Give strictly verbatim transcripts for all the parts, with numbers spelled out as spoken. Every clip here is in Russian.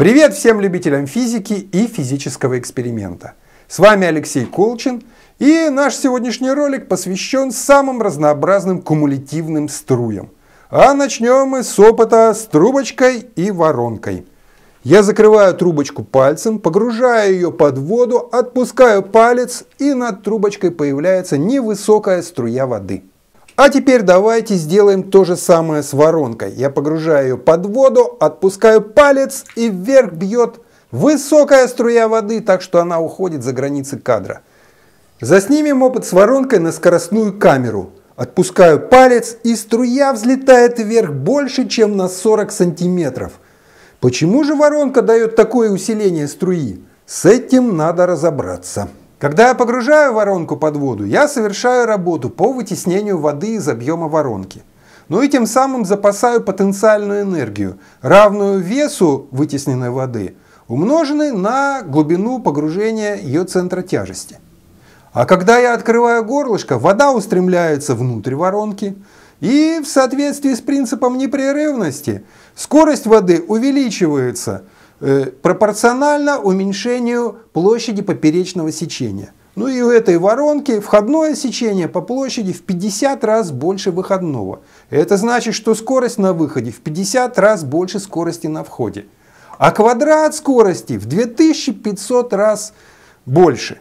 Привет всем любителям физики и физического эксперимента. С вами Алексей Колчин, и наш сегодняшний ролик посвящен самым разнообразным кумулятивным струям. А начнем мы с опыта с трубочкой и воронкой. Я закрываю трубочку пальцем, погружаю ее под воду, отпускаю палец, и над трубочкой появляется невысокая струя воды. А теперь давайте сделаем то же самое с воронкой. Я погружаю ее под воду, отпускаю палец, и вверх бьет высокая струя воды, так что она уходит за границы кадра. Заснимем опыт с воронкой на скоростную камеру. Отпускаю палец, и струя взлетает вверх больше, чем на сорок сантиметров. Почему же воронка дает такое усиление струи? С этим надо разобраться. Когда я погружаю воронку под воду, я совершаю работу по вытеснению воды из объема воронки. Ну и тем самым запасаю потенциальную энергию, равную весу вытесненной воды, умноженной на глубину погружения ее центра тяжести. А когда я открываю горлышко, вода устремляется внутрь воронки, и в соответствии с принципом непрерывности скорость воды увеличивается пропорционально уменьшению площади поперечного сечения. Ну и у этой воронки входное сечение по площади в пятьдесят раз больше выходного. Это значит, что скорость на выходе в пятьдесят раз больше скорости на входе. А квадрат скорости в две тысячи пятьсот раз больше.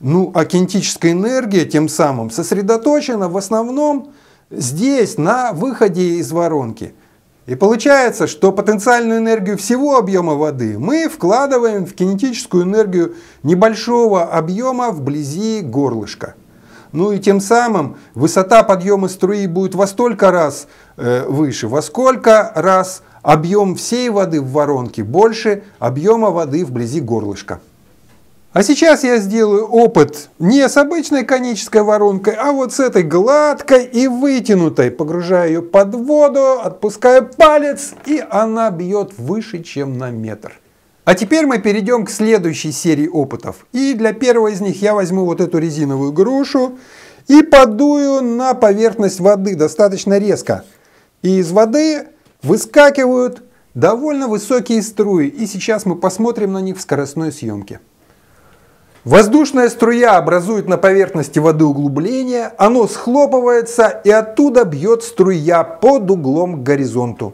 Ну а кинетическая энергия тем самым сосредоточена в основном здесь, на выходе из воронки. И получается, что потенциальную энергию всего объема воды мы вкладываем в кинетическую энергию небольшого объема вблизи горлышка. Ну и тем самым высота подъема струи будет во столько раз выше, во сколько раз объем всей воды в воронке больше объема воды вблизи горлышка. А сейчас я сделаю опыт не с обычной конической воронкой, а вот с этой гладкой и вытянутой. Погружаю ее под воду, отпускаю палец, и она бьет выше, чем на метр. А теперь мы перейдем к следующей серии опытов. И для первого из них я возьму вот эту резиновую грушу и подую на поверхность воды достаточно резко. И из воды выскакивают довольно высокие струи. И сейчас мы посмотрим на них в скоростной съемке. Воздушная струя образует на поверхности воды углубление, оно схлопывается, и оттуда бьет струя под углом к горизонту.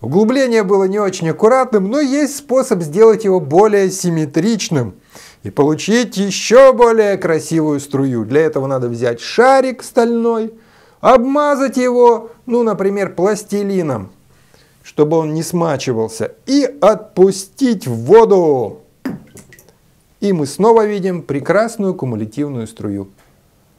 Углубление было не очень аккуратным, но есть способ сделать его более симметричным и получить еще более красивую струю. Для этого надо взять шарик стальной, обмазать его, ну, например, пластилином, чтобы он не смачивался, и отпустить в воду. И мы снова видим прекрасную кумулятивную струю.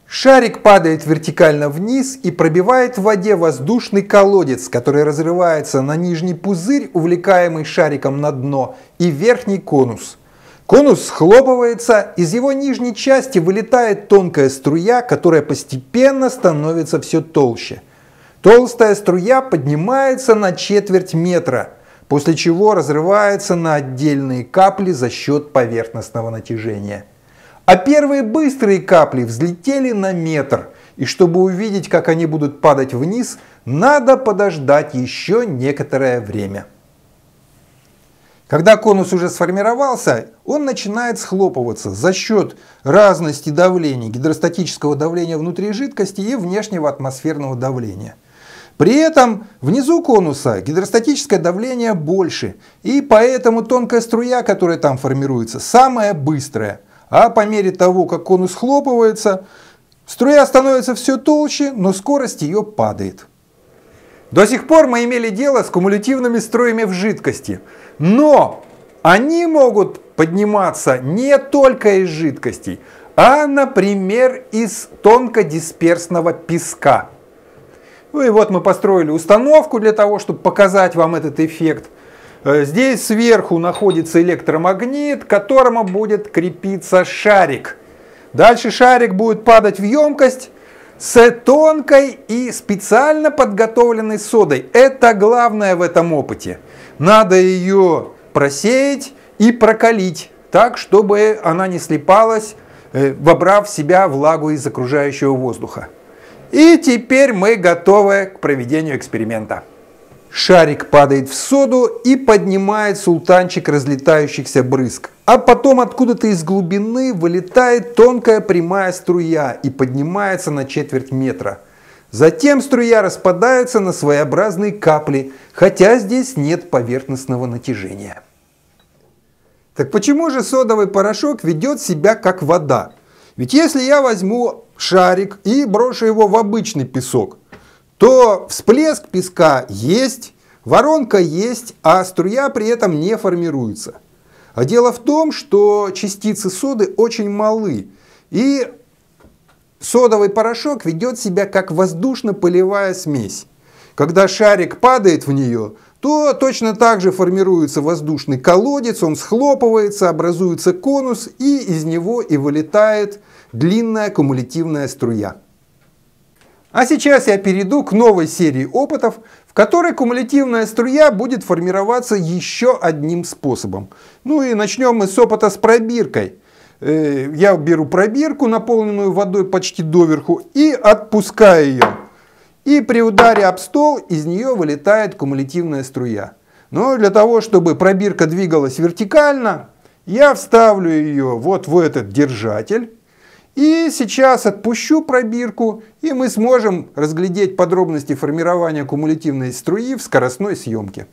Шарик падает вертикально вниз и пробивает в воде воздушный колодец, который разрывается на нижний пузырь, увлекаемый шариком на дно, и верхний конус. Конус схлопывается, из его нижней части вылетает тонкая струя, которая постепенно становится все толще. Толстая струя поднимается на четверть метра, после чего разрывается на отдельные капли за счет поверхностного натяжения. А первые быстрые капли взлетели на метр, и чтобы увидеть, как они будут падать вниз, надо подождать еще некоторое время. Когда конус уже сформировался, он начинает схлопываться за счет разности давлений, гидростатического давления внутри жидкости и внешнего атмосферного давления. При этом внизу конуса гидростатическое давление больше, и поэтому тонкая струя, которая там формируется, самая быстрая. А по мере того, как конус схлопывается, струя становится все толще, но скорость ее падает. До сих пор мы имели дело с кумулятивными струями в жидкости, но они могут подниматься не только из жидкостей, а, например, из тонкодисперсного песка. Ну и вот мы построили установку для того, чтобы показать вам этот эффект. Здесь сверху находится электромагнит, к которому будет крепиться шарик. Дальше шарик будет падать в емкость с тонкой и специально подготовленной содой. Это главное в этом опыте. Надо ее просеять и прокалить так, чтобы она не слипалась, вобрав в себя влагу из окружающего воздуха. И теперь мы готовы к проведению эксперимента. Шарик падает в соду и поднимает султанчик разлетающихся брызг. А потом откуда-то из глубины вылетает тонкая прямая струя и поднимается на четверть метра. Затем струя распадается на своеобразные капли, хотя здесь нет поверхностного натяжения. Так почему же содовый порошок ведет себя как вода? Ведь если я возьму шарик и брошу его в обычный песок, то всплеск песка есть, воронка есть, а струя при этом не формируется. А дело в том, что частицы соды очень малы, и содовый порошок ведет себя как воздушно-пылевая смесь. Когда шарик падает в нее, то точно так же формируется воздушный колодец, он схлопывается, образуется конус, и из него и вылетает длинная кумулятивная струя. А сейчас я перейду к новой серии опытов, в которой кумулятивная струя будет формироваться еще одним способом. Ну и начнем мы с опыта с пробиркой. Я беру пробирку, наполненную водой почти доверху, и отпускаю ее. И при ударе об стол из нее вылетает кумулятивная струя. Но для того, чтобы пробирка двигалась вертикально, я вставлю ее вот в этот держатель. И сейчас отпущу пробирку, и мы сможем разглядеть подробности формирования кумулятивной струи в скоростной съемке.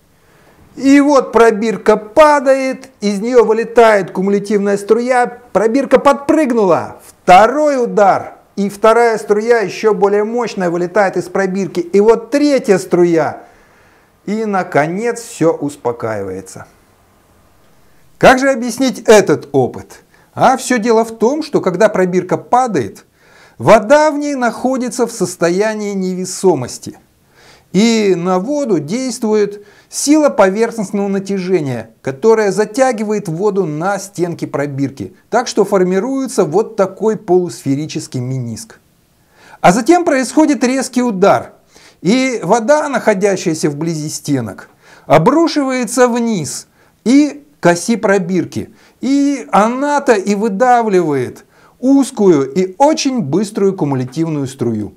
И вот пробирка падает, из нее вылетает кумулятивная струя, пробирка подпрыгнула, второй удар, и вторая струя еще более мощная вылетает из пробирки, и вот третья струя, и наконец все успокаивается. Как же объяснить этот опыт? А все дело в том, что когда пробирка падает, вода в ней находится в состоянии невесомости. И на воду действует сила поверхностного натяжения, которая затягивает воду на стенки пробирки. Так что формируется вот такой полусферический мениск. А затем происходит резкий удар. И вода, находящаяся вблизи стенок, обрушивается вниз и к оси пробирки. И она-то и выдавливает узкую и очень быструю кумулятивную струю.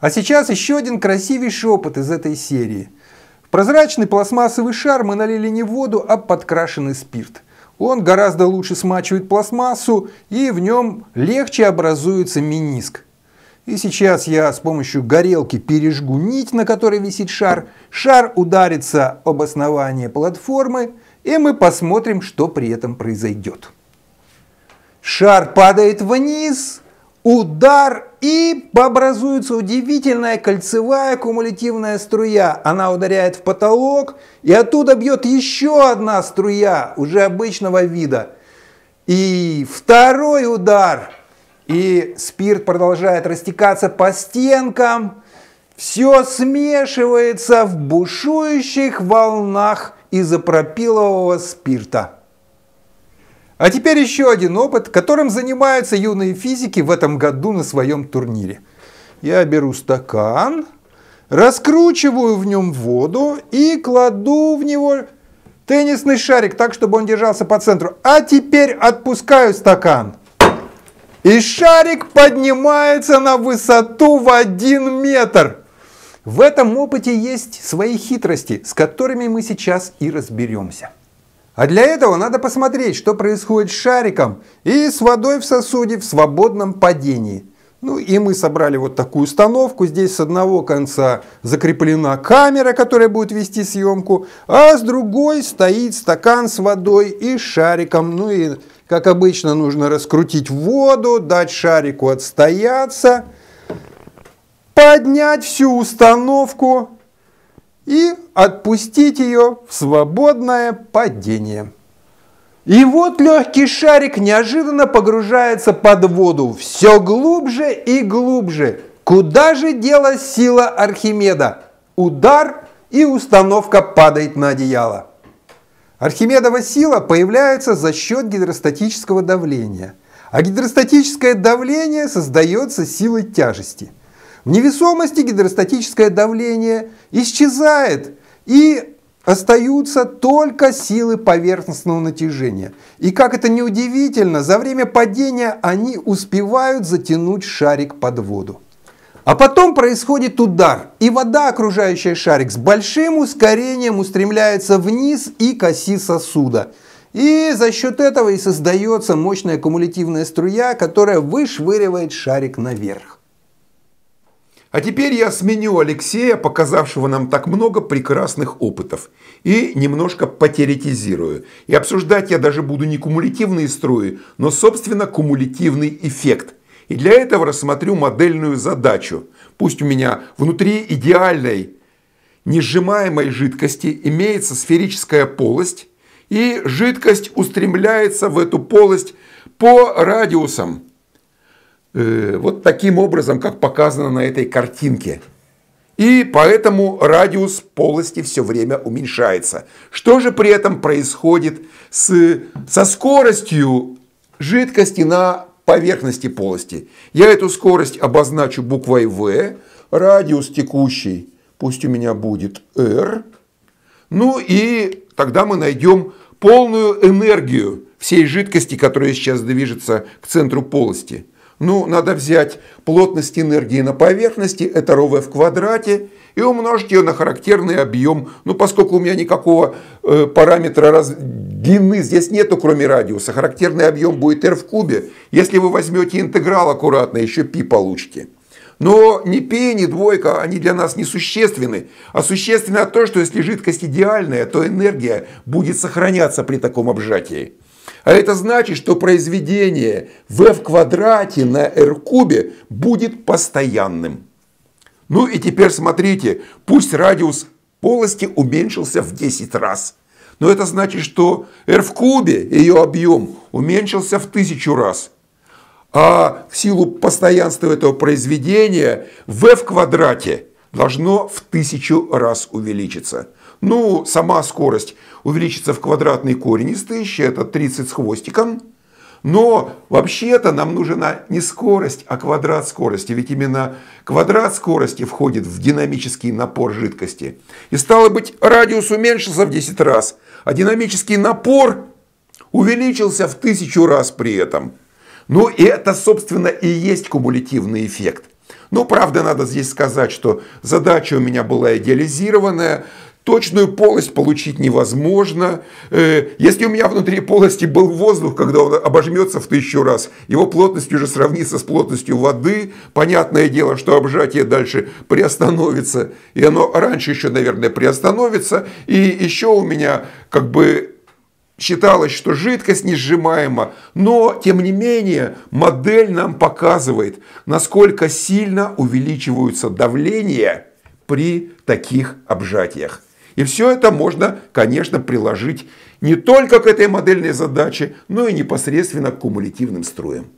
А сейчас еще один красивейший опыт из этой серии. В прозрачный пластмассовый шар мы налили не воду, а подкрашенный спирт. Он гораздо лучше смачивает пластмассу, и в нем легче образуется мениск. И сейчас я с помощью горелки пережгу нить, на которой висит шар. Шар ударится об основание платформы. И мы посмотрим, что при этом произойдет. Шар падает вниз, удар, и образуется удивительная кольцевая кумулятивная струя. Она ударяет в потолок, и оттуда бьет еще одна струя, уже обычного вида. И второй удар, и спирт продолжает растекаться по стенкам. Все смешивается в бушующих волнах изопропилового спирта. А теперь еще один опыт, которым занимаются юные физики в этом году на своем турнире. Я беру стакан, раскручиваю в нем воду и кладу в него теннисный шарик так, чтобы он держался по центру. А теперь отпускаю стакан. И шарик поднимается на высоту в один метр. В этом опыте есть свои хитрости, с которыми мы сейчас и разберемся. А для этого надо посмотреть, что происходит с шариком и с водой в сосуде в свободном падении. Ну и мы собрали вот такую установку. Здесь с одного конца закреплена камера, которая будет вести съемку, а с другой стоит стакан с водой и шариком. Ну и, как обычно, нужно раскрутить воду, дать шарику отстояться, поднять всю установку и отпустить ее в свободное падение. И вот легкий шарик неожиданно погружается под воду все глубже и глубже. Куда же делась сила Архимеда? Удар, и установка падает на одеяло. Архимедова сила появляется за счет гидростатического давления. А гидростатическое давление создается силой тяжести. В невесомости гидростатическое давление исчезает, и остаются только силы поверхностного натяжения. И как это ни удивительно, за время падения они успевают затянуть шарик под воду. А потом происходит удар, и вода, окружающая шарик, с большим ускорением устремляется вниз и к оси сосуда. И за счет этого и создается мощная кумулятивная струя, которая вышвыривает шарик наверх. А теперь я сменю Алексея, показавшего нам так много прекрасных опытов, и немножко потеоретизирую. И обсуждать я даже буду не кумулятивные струи, но, собственно, кумулятивный эффект. И для этого рассмотрю модельную задачу. Пусть у меня внутри идеальной несжимаемой жидкости имеется сферическая полость, и жидкость устремляется в эту полость по радиусам. Э, вот таким образом, как показано на этой картинке. И поэтому радиус полости все время уменьшается. Что же при этом происходит с, со скоростью жидкости на поверхности полости? Я эту скорость обозначу буквой V, радиус текущий пусть у меня будет R, ну и тогда мы найдем полную энергию всей жидкости, которая сейчас движется к центру полости. Ну, надо взять плотность энергии на поверхности, это ρV в квадрате, и умножить ее на характерный объем. Ну, поскольку у меня никакого э, параметра раз... длины здесь нету, кроме радиуса, характерный объем будет r в кубе. Если вы возьмете интеграл аккуратно, еще π получите. Но ни π, ни двойка, они для нас не существенны. А существенно то, что если жидкость идеальная, то энергия будет сохраняться при таком обжатии. А это значит, что произведение v в квадрате на r кубе будет постоянным. Ну и теперь смотрите, пусть радиус полости уменьшился в десять раз. Но это значит, что r в кубе, ее объем, уменьшился в тысячу раз. А в силу постоянства этого произведения v в квадрате должно в тысячу раз увеличиться. Ну, сама скорость увеличится в квадратный корень из тысячи, это тридцать с хвостиком. Но вообще-то нам нужна не скорость, а квадрат скорости. Ведь именно квадрат скорости входит в динамический напор жидкости. И стало быть, радиус уменьшился в десять раз, а динамический напор увеличился в тысячу раз при этом. Ну, и это, собственно, и есть кумулятивный эффект. Ну, правда, надо здесь сказать, что задача у меня была идеализированная. Точную полость получить невозможно. Если у меня внутри полости был воздух, когда он обожмется в тысячу раз, его плотность уже сравнится с плотностью воды. Понятное дело, что обжатие дальше приостановится. И оно раньше еще, наверное, приостановится. И еще у меня как бы считалось, что жидкость несжимаема. Но, тем не менее, модель нам показывает, насколько сильно увеличиваются давления при таких обжатиях. И все это можно, конечно, приложить не только к этой модельной задаче, но и непосредственно к кумулятивным струям.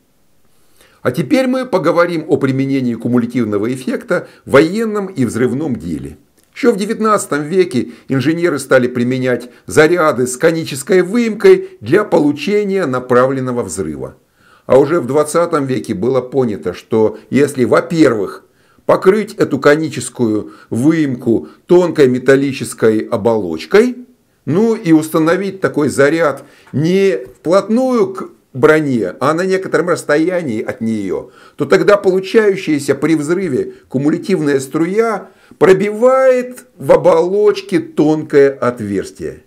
А теперь мы поговорим о применении кумулятивного эффекта в военном и взрывном деле. Еще в девятнадцатом веке инженеры стали применять заряды с конической выемкой для получения направленного взрыва. А уже в двадцатом веке было понято, что если, во-первых, покрыть эту коническую выемку тонкой металлической оболочкой, ну и установить такой заряд не вплотную к броне, а на некотором расстоянии от нее, то тогда получающаяся при взрыве кумулятивная струя пробивает в оболочке тонкое отверстие.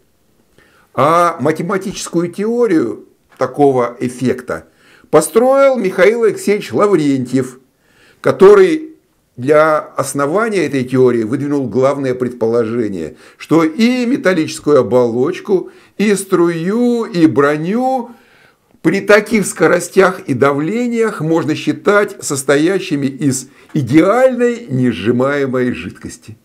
А математическую теорию такого эффекта построил Михаил Алексеевич Лаврентьев, который для основания этой теории выдвинул главное предположение, что и металлическую оболочку, и струю, и броню при таких скоростях и давлениях можно считать состоящими из идеальной несжимаемой жидкости.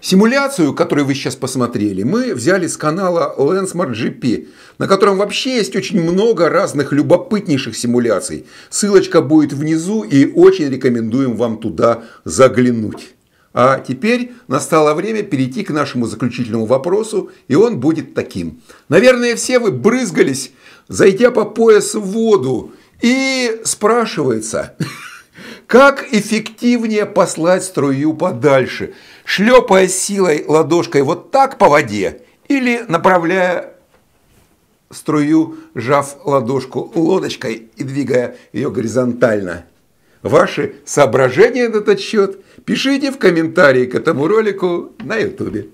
Симуляцию, которую вы сейчас посмотрели, мы взяли с канала LancemoreJP, на котором вообще есть очень много разных любопытнейших симуляций. Ссылочка будет внизу, и очень рекомендуем вам туда заглянуть. А теперь настало время перейти к нашему заключительному вопросу, и он будет таким. Наверное, все вы брызгались, зайдя по пояс в воду, и спрашивается, как эффективнее послать струю подальше? Шлепая силой ладошкой вот так по воде или направляя струю, сжав ладошку лодочкой и двигая ее горизонтально? ваши соображения на этот счет пишите в комментарии к этому ролику на ютубе.